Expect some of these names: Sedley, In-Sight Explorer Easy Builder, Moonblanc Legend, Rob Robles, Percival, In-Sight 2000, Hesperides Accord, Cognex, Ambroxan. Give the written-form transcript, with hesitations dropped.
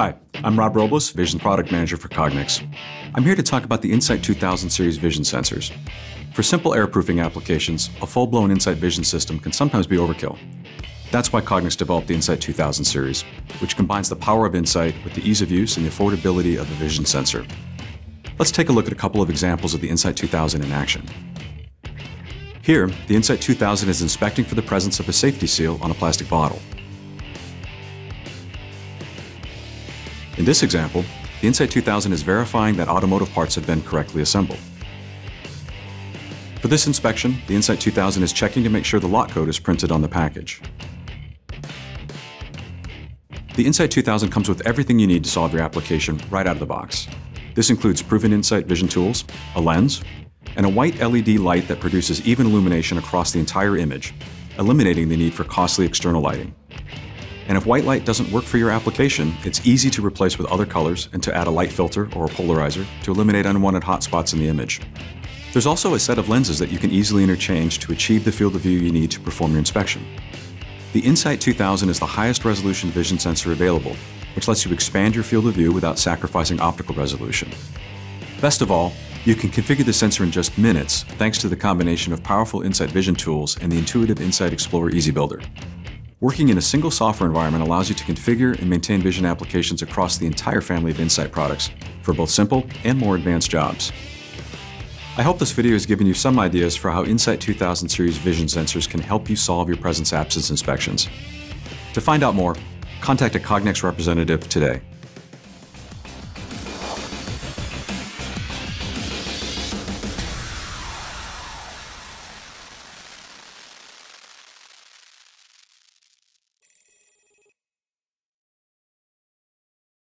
Hi, I'm Rob Robles, Vision Product Manager for Cognex. I'm here to talk about the In-Sight 2000 series vision sensors. For simple error-proofing applications, a full-blown In-Sight vision system can sometimes be overkill. That's why Cognex developed the In-Sight 2000 series, which combines the power of In-Sight with the ease of use and the affordability of a vision sensor. Let's take a look at a couple of examples of the In-Sight 2000 in action. Here, the In-Sight 2000 is inspecting for the presence of a safety seal on a plastic bottle. In this example, the In-Sight 2000 is verifying that automotive parts have been correctly assembled. For this inspection, the In-Sight 2000 is checking to make sure the lot code is printed on the package. The In-Sight 2000 comes with everything you need to solve your application right out of the box. This includes proven In-Sight vision tools, a lens, and a white LED light that produces even illumination across the entire image, eliminating the need for costly external lighting. And if white light doesn't work for your application, it's easy to replace with other colors and to add a light filter or a polarizer to eliminate unwanted hotspots in the image. There's also a set of lenses that you can easily interchange to achieve the field of view you need to perform your inspection. The In-Sight 2000 is the highest resolution vision sensor available, which lets you expand your field of view without sacrificing optical resolution. Best of all, you can configure the sensor in just minutes thanks to the combination of powerful In-Sight vision tools and the intuitive In-Sight Explorer Easy Builder. Working in a single software environment allows you to configure and maintain vision applications across the entire family of In-Sight products for both simple and more advanced jobs. I hope this video has given you some ideas for how In-Sight 2000 series vision sensors can help you solve your presence absence inspections. To find out more, contact a Cognex representative today.